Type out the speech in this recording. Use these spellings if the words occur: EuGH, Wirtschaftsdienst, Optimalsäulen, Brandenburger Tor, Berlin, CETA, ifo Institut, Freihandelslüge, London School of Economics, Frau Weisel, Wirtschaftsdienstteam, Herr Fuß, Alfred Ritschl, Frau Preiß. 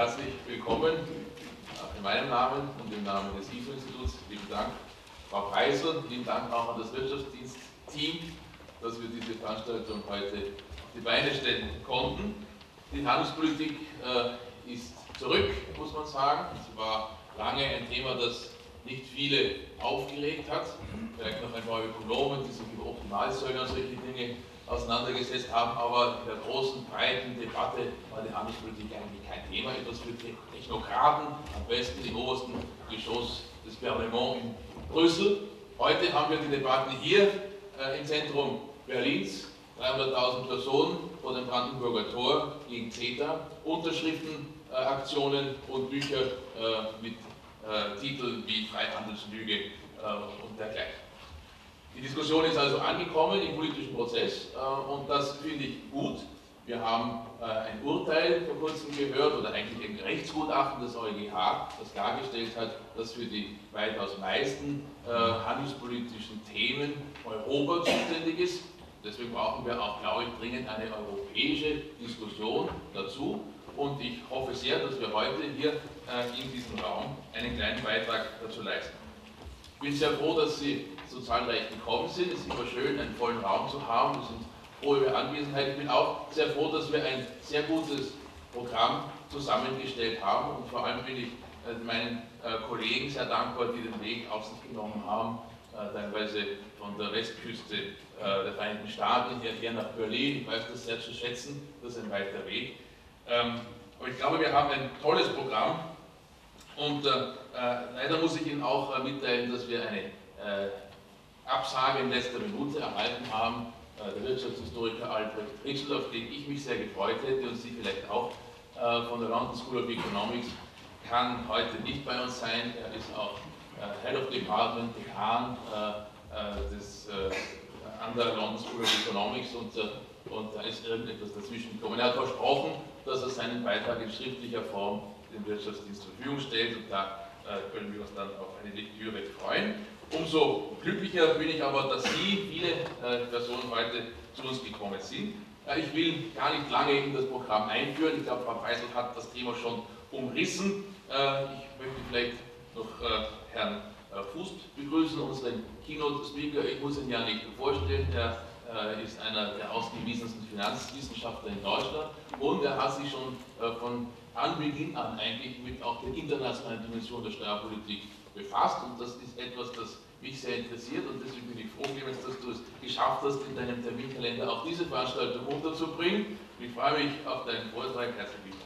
herzlich willkommen in meinem Namen und im Namen des ifo Instituts. Lieben Dank, Frau Preiß, und lieben Dank auch an das Wirtschaftsdienstteam, dass wir diese Veranstaltung heute auf die Beine stellen konnten. Die Handelspolitik ist zurück, muss man sagen. Es war lange ein Thema, das nicht viele aufgeregt hat. Vielleicht noch ein paar Ökonomen, die sich über Optimalsäulen und solche Dinge auseinandergesetzt haben, aber in der großen, breiten Debatte war die Handelspolitik eigentlich kein Thema. Etwas für Technokraten, am besten im obersten Geschoss des Parlaments in Brüssel. Heute haben wir die Debatten hier im Zentrum Berlins, 300.000 Personen vor dem Brandenburger Tor gegen CETA, Unterschriften, Aktionen und Bücher mit Titeln wie Freihandelslüge und dergleichen. Die Diskussion ist also angekommen im politischen Prozess und das finde ich gut. Wir haben ein Urteil vor kurzem gehört oder eigentlich ein Rechtsgutachten des EuGH, das klargestellt hat, dass für die weitaus meisten handelspolitischen Themen Europa zuständig ist. Deswegen brauchen wir auch, glaube ich, dringend eine europäische Diskussion dazu. Und ich hoffe sehr, dass wir heute hier in diesem Raum einen kleinen Beitrag dazu leisten. Ich bin sehr froh, dass Sie so zahlreich gekommen sind. Es ist immer schön, einen vollen Raum zu haben. Wir sind froh über Anwesenheit. Ich bin auch sehr froh, dass wir ein sehr gutes Programm zusammengestellt haben. Und vor allem bin ich meinen Kollegen sehr dankbar, die den Weg auf sich genommen haben, teilweise von der Westküste der Vereinigten Staaten hierher nach Berlin. Ich weiß das sehr zu schätzen. Das ist ein weiter Weg. Aber ich glaube, wir haben ein tolles Programm und leider muss ich Ihnen auch mitteilen, dass wir eine Absage in letzter Minute erhalten haben. Der Wirtschaftshistoriker Alfred Ritschl, auf den ich mich sehr gefreut hätte und Sie vielleicht auch, von der London School of Economics, kann heute nicht bei uns sein. Er ist auch Head of Department Dekan an der London School of Economics und da ist irgendetwas dazwischen gekommen. Er hat versprochen, dass er seinen Beitrag in schriftlicher Form dem Wirtschaftsdienst zur Verfügung stellt und da können wir uns dann auf eine Lektüre freuen. Umso glücklicher bin ich aber, dass Sie, viele Personen heute zu uns gekommen sind. Ich will gar nicht lange in das Programm einführen. Ich glaube, Frau Weisel hat das Thema schon umrissen. Ich möchte vielleicht noch Herrn Fuß begrüßen, unseren Keynote-Speaker. Ich muss ihn ja nicht vorstellen. Er ist einer der ausgewiesensten Finanzwissenschaftler in Deutschland und er hat sich schon von Anbeginn an eigentlich mit auch der internationalen Dimension der Steuerpolitik befasst und das ist etwas, das mich sehr interessiert und deswegen bin ich froh, Clemens, dass du es geschafft hast, in deinem Terminkalender auch diese Veranstaltung unterzubringen. Ich freue mich auf deinen Vortrag. Herzlich willkommen.